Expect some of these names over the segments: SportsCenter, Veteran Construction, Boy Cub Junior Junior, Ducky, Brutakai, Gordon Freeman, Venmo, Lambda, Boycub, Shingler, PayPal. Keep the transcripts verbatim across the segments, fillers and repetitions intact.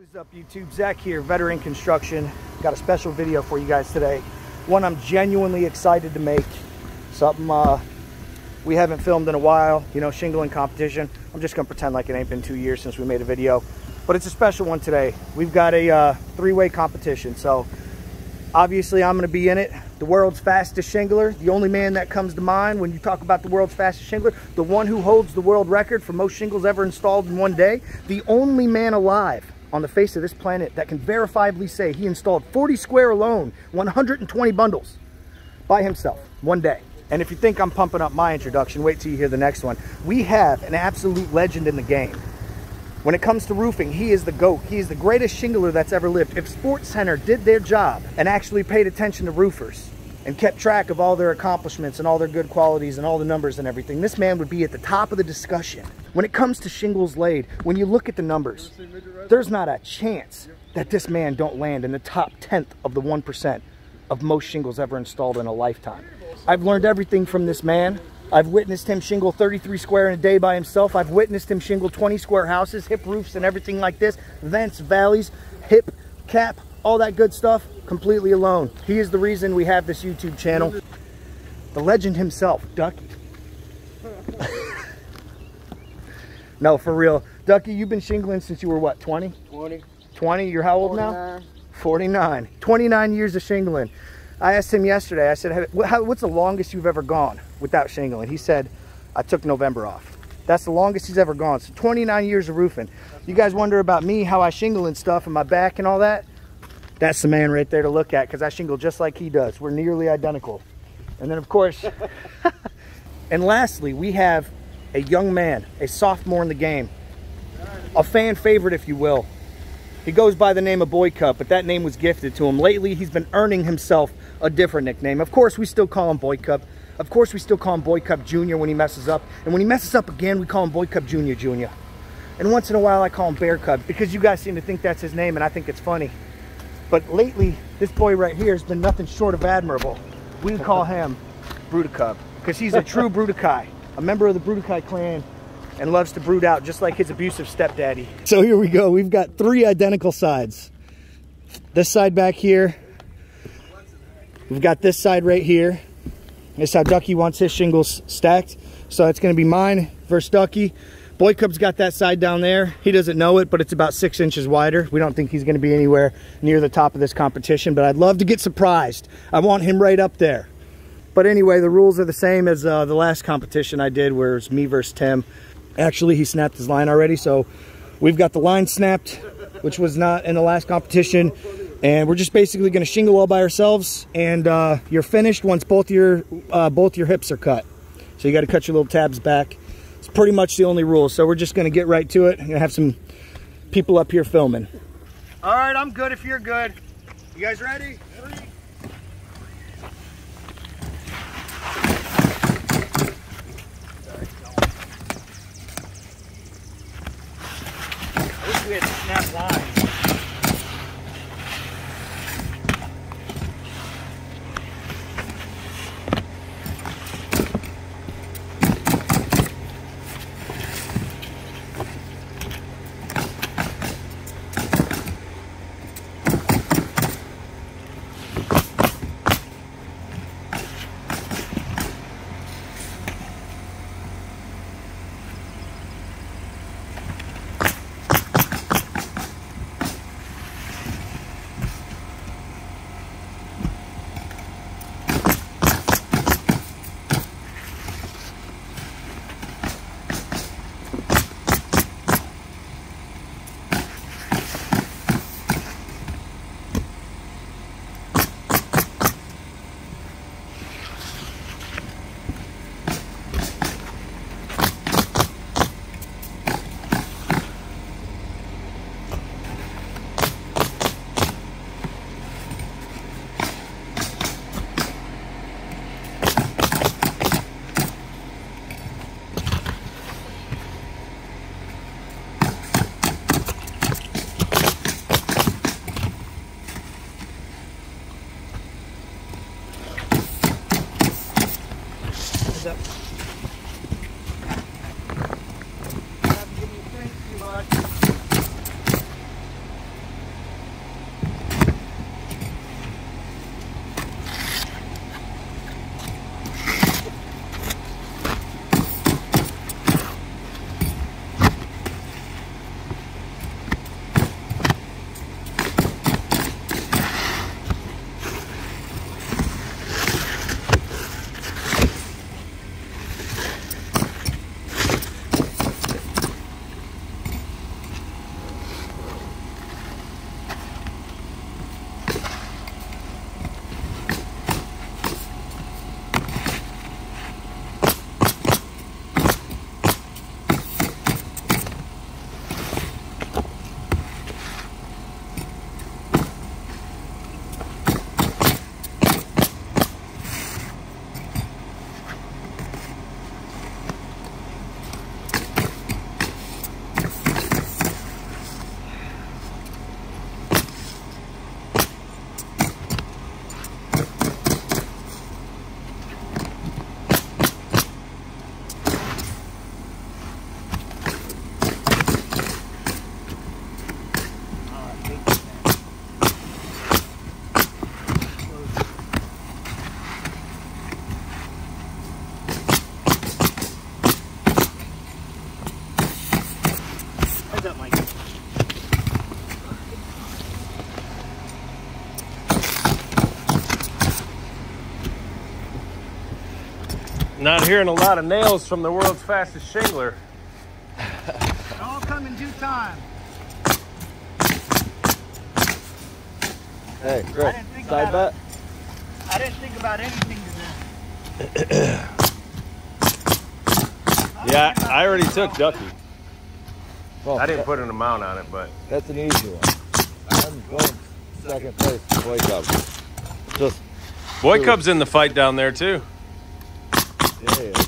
What is up, YouTube? Zach here, Veteran Construction. Got a special video for you guys today. One I'm genuinely excited to make. Something uh, we haven't filmed in a while. You know, shingling competition. I'm just going to pretend like it ain't been two years since we made a video. But it's a special one today. We've got a uh, three-way competition. So, obviously, I'm going to be in it. The world's fastest shingler. The only man that comes to mind when you talk about the world's fastest shingler. The one who holds the world record for most shingles ever installed in one day. The only man alive on the face of this planet that can verifiably say he installed forty square alone, one hundred twenty bundles by himself one day. And if you think I'm pumping up my introduction, wait till you hear the next one. We have an absolute legend in the game. When it comes to roofing, he is the GOAT. He is the greatest shingler that's ever lived. If SportsCenter did their job and actually paid attention to roofers and kept track of all their accomplishments and all their good qualities and all the numbers and everything, this man would be at the top of the discussion. When it comes to shingles laid, when you look at the numbers, there's not a chance that this man don't land in the top tenth of the one percent of most shingles ever installed in a lifetime. I've learned everything from this man. I've witnessed him shingle thirty-three square in a day by himself. I've witnessed him shingle twenty square houses, hip roofs and everything like this, vents, valleys, hip, cap, all that good stuff, completely alone. He is the reason we have this YouTube channel. The legend himself, Ducky. No, for real. Ducky, you've been shingling since you were what, twenty? twenty. twenty, you're how old forty-nine. Now? forty-nine. twenty-nine years of shingling. I asked him yesterday, I said, what's the longest you've ever gone without shingling? He said, I took November off. That's the longest he's ever gone. So twenty-nine years of roofing. You guys wonder about me, how I shingle and stuff, and my back and all that? That's the man right there to look at, because I shingle just like he does. We're nearly identical. And then, of course, and lastly, we have a young man, a sophomore in the game, a fan favorite, if you will. He goes by the name of Boy Cub, but that name was gifted to him. Lately, he's been earning himself a different nickname. Of course, we still call him Boy Cub. Of course, we still call him Boy Cub Junior when he messes up. And when he messes up again, we call him Boy Cub Junior Junior. And once in a while, I call him Bear Cub, because you guys seem to think that's his name, and I think it's funny. But lately, this boy right here has been nothing short of admirable. We call him Brutakai, because he's a true Brutakai, a member of the Brutakai clan, and loves to brood out just like his abusive stepdaddy. So here we go. We've got three identical sides. This side back here. We've got this side right here. That's how Ducky wants his shingles stacked. So it's going to be mine versus Ducky. Boy Cub's got that side down there. He doesn't know it, but it's about six inches wider. We don't think he's going to be anywhere near the top of this competition, but I'd love to get surprised. I want him right up there. But anyway, the rules are the same as uh, the last competition I did, where it's me versus Tim. Actually, he snapped his line already, so we've got the line snapped, which was not in the last competition, and we're just basically going to shingle all by ourselves, and uh, you're finished once both your uh, both your hips are cut. So you got to cut your little tabs back. It's pretty much the only rule, so we're just going to get right to it and have some people up here filming. All right, I'm good if you're good. You guys ready? Ready? We had to snap lines. Not hearing a lot of nails from the world's fastest shingler. It all come in due time. Hey, great. Side bet. I didn't think about anything today. Yeah, I already took Ducky. Well, I didn't that, put an amount on it, but that's an easy one. I'm going second place to Boy Cub. Just Boy two. Cub's in the fight down there too. Yeah, he is.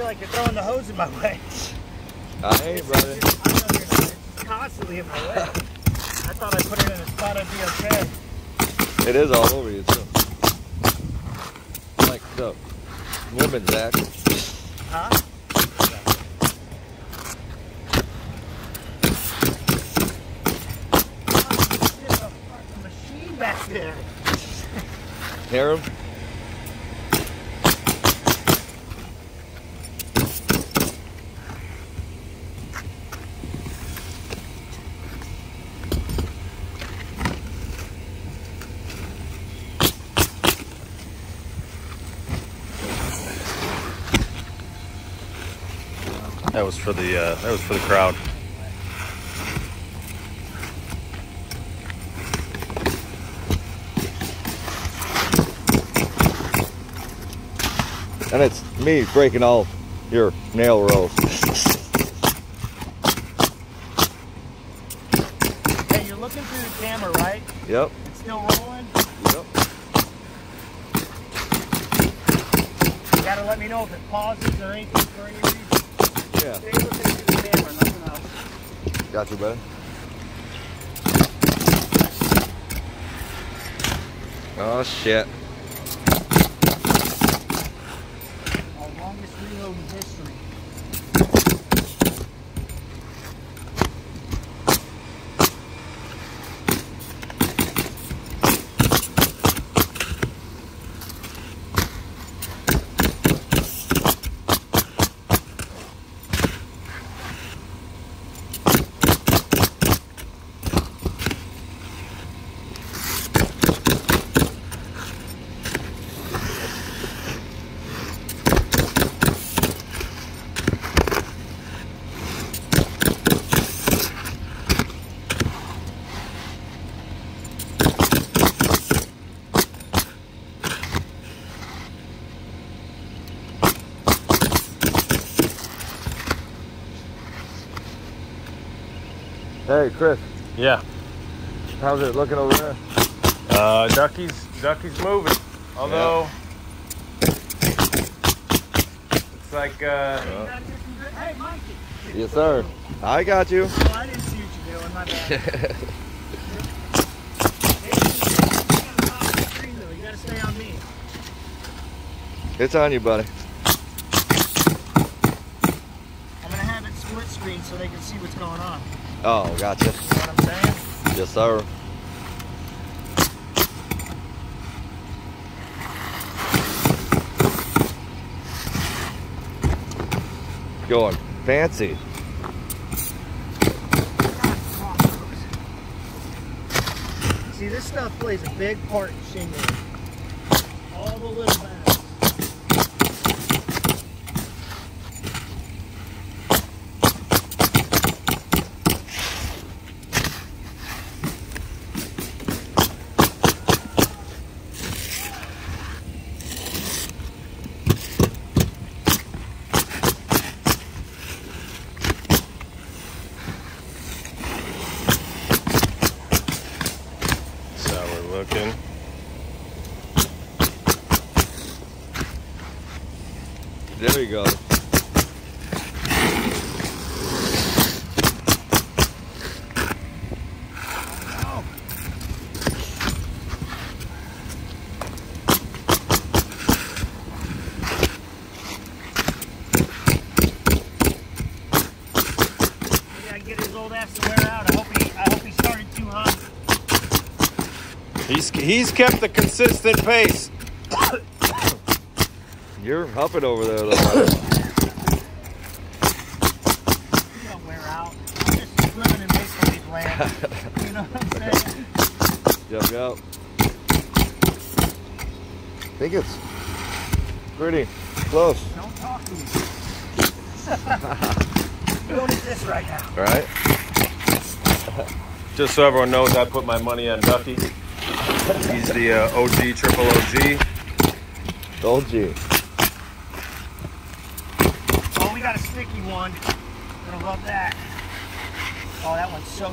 Like you're throwing the hose in my way. I ain't, brother. It's just, I know you're not. It's constantly in my way. I thought I put it in a spot I'd be okay. It is all over you, too. Like the woman's act. Huh? Oh, there's a fucking machine back there. Hear him? That was for the uh, that was for the crowd. and it's me breaking all your nail rolls. Hey, you're looking through the camera, right? Yep. It's still rolling? Yep. You gotta let me know if it pauses or anything for any reason. Yeah. Stay looking through the camera, nothing else. Got you, bud. Oh, shit. Our longest reload in history. Hey, Chris. Yeah. How's it looking over there? Uh, Ducky's, Ducky's moving. Although, yeah. It's like, uh... Hey, Mikey. Yes, sir. I got you. Oh, I didn't see what you're doing, my bad. You gotta stay on me. It's on you, buddy. I'm gonna have it split screen so they can see what's going on. Oh, gotcha. You know what I'm saying? Yes, sir. Going fancy. See, this stuff plays a big part in shingling. All the little bags. Looking. There we go. Oh. Maybe I can get his old ass to wear out. I hope he, I hope he started too hot. He's, he's kept the consistent pace. You're huffing over there, though. You don't wear out. I'm just swimming in basically land. You know what I'm saying? Jump out. I think it's pretty close. Don't talk to me. You don't need this right now. Right? Just so everyone knows, I put my money on Ducky. He's the uh, O G, triple O G. O G. Oh, we got a sticky one. Gonna love that. Oh, that one's so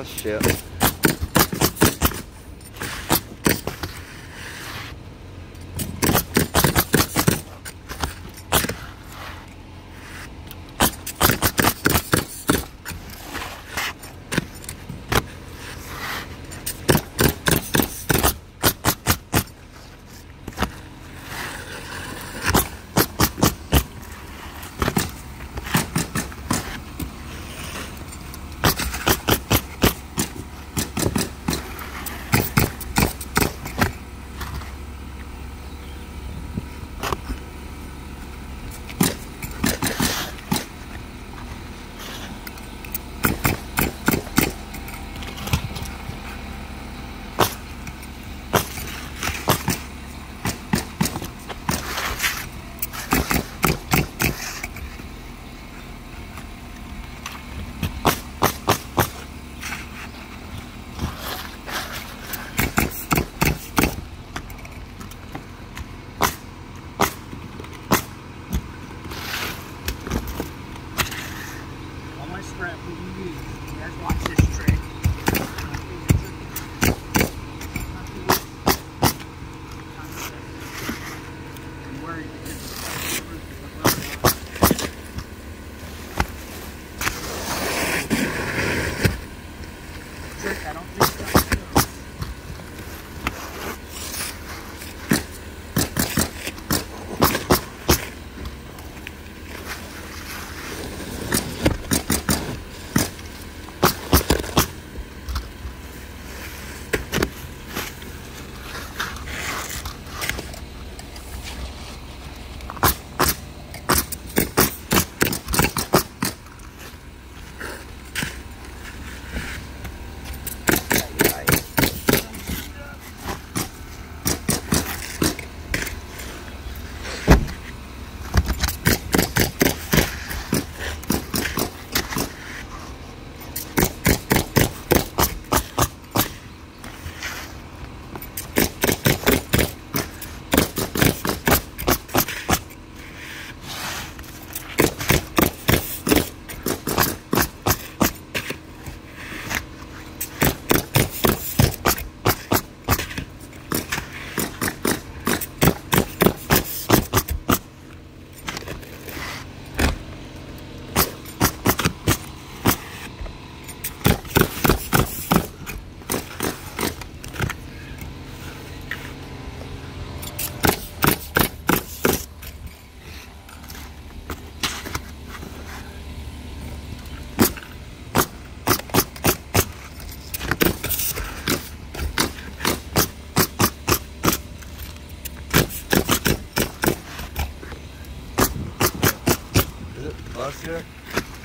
Oh shit.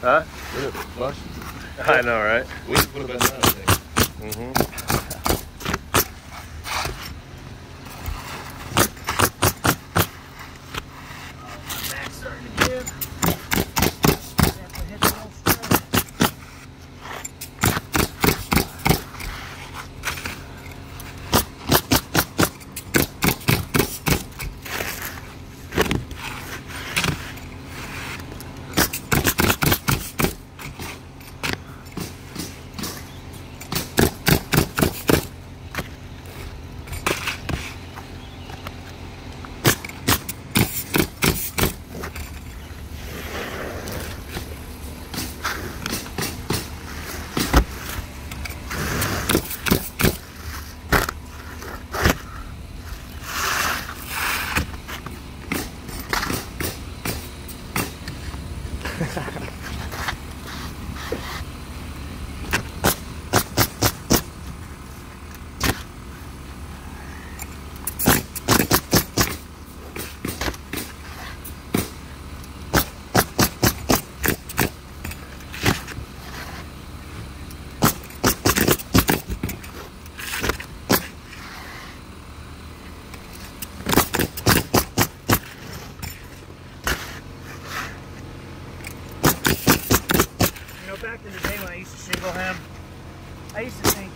Huh? I know, right? We just put a best out of things. Mm-hmm. My back's starting to give. I have to hit the whole Back in the day when I used to shingle him, I used to think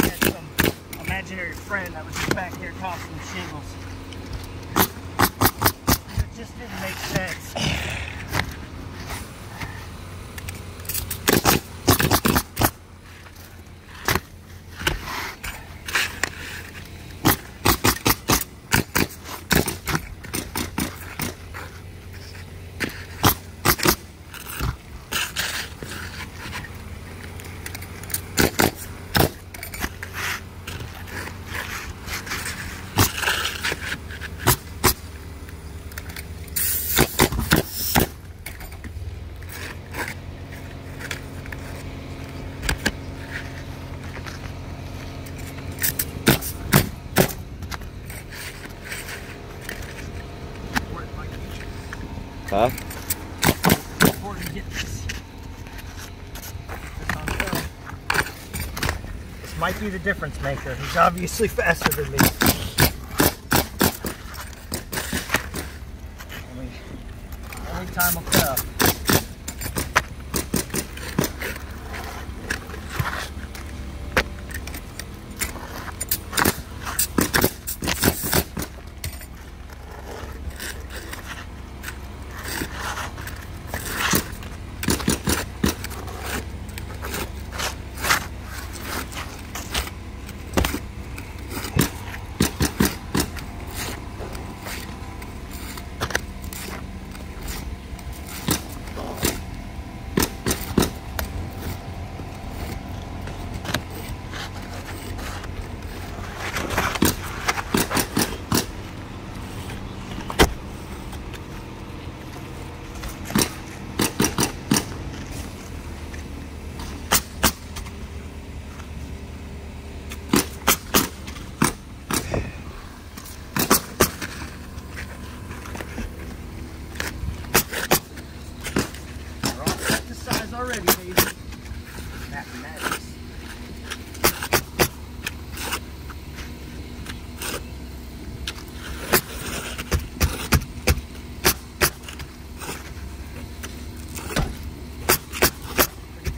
he had some imaginary friend that was just back here tossing shingles. It just didn't make sense. Huh? Before you get this. This might be the difference maker. He's obviously faster than me. Only, only time will tell.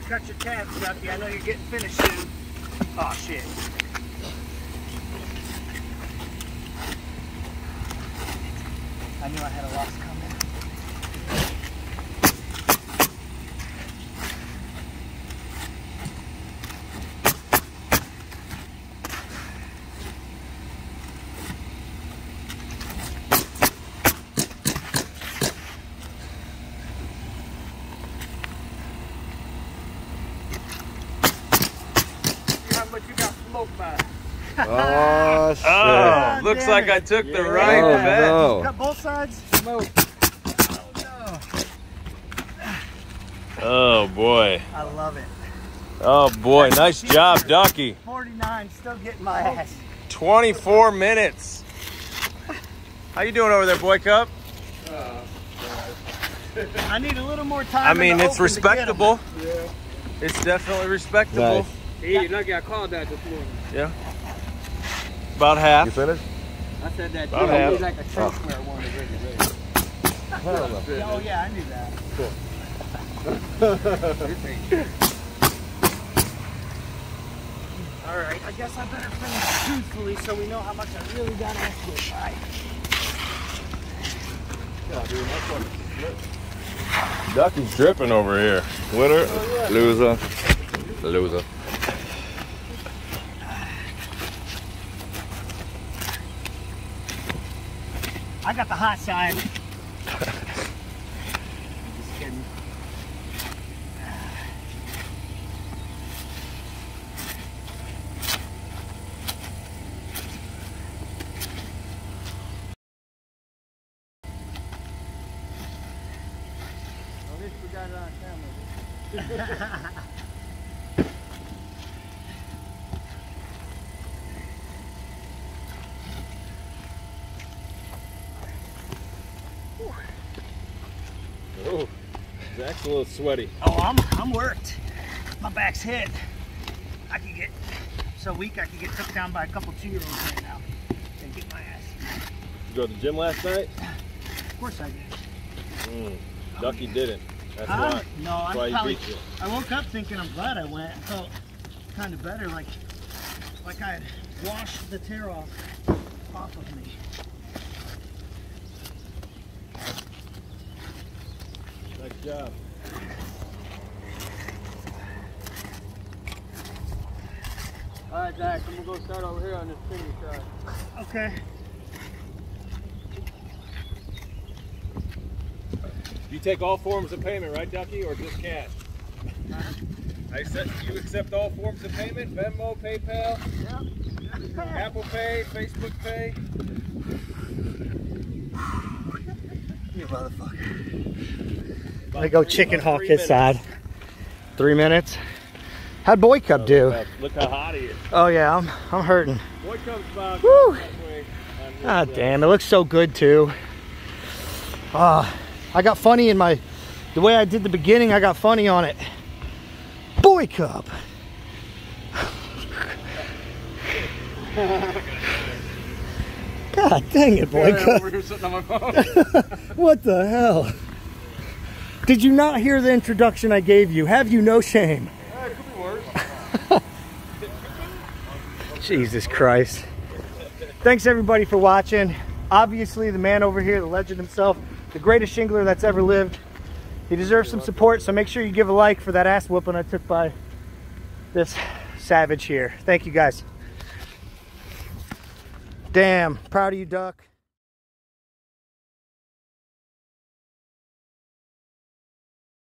Cut your tabs, Ducky. I know you're getting finished soon. Oh shit. I knew I had a loss oh, shit. Oh, looks like I took yeah. the right oh, bet. No. Got both sides. Smoke. Oh, no. Oh, boy. I love it. Oh, boy. Nice job, Ducky. forty-nine, still getting my ass. twenty-four minutes. How you doing over there, Boy Cub? Uh, I need a little more time. I mean, it's respectable. Yeah. It's definitely respectable. Nice. Hey, Lucky, I called that this morning. Yeah. About half. You finished? I said that too. It was like a church oh. where I wanted to ready. Oh, yeah, I knew that. Cool. All right, I guess I better finish truthfully so we know how much I really got after it. All right. Yeah, dude, that's what it's lit. Ducky's dripping over here. Winner, oh, yeah. loser, loser. I got the hot side. Just kidding. At least we got it on camera. Zach's a little sweaty. Oh, I'm I'm worked. My back's hit. I could get so weak I could get took down by a couple two-year-olds right now and get my ass. You go to the gym last night? Of course I did. Mm. Ducky um, didn't. That's uh, why. No, That's why I probably. Beat you. I woke up thinking I'm glad I went. I felt kind of better, like like I had washed the tear off off of me. Nice job. All right, Zach, I'm going to go start over here on this pinny side. Okay. You take all forms of payment, right, Ducky, or just cash? Huh? I accept, you accept all forms of payment, Venmo, PayPal, yep. Apple Pay, Facebook Pay? You motherfucker. I'm gonna go chicken hawk his side. Three minutes. How'd Boy Cub oh, do? Look how hot he is. Oh yeah, I'm I'm hurting. Boy Cub's about woo! Ah damn, it looks so good too. Ah, oh, I got funny in my, the way I did the beginning, I got funny on it. Boy Cub. God dang it, Boy Cub. Over here sitting on my phone. What the hell? Did you not hear the introduction I gave you? Have you no shame? Yeah, it could be worse. Jesus Christ. Thanks everybody for watching. Obviously the man over here, the legend himself, the greatest shingler that's ever lived. He deserves some support, so make sure you give a like for that ass whooping I took by this savage here. Thank you guys. Damn, proud of you, Duck.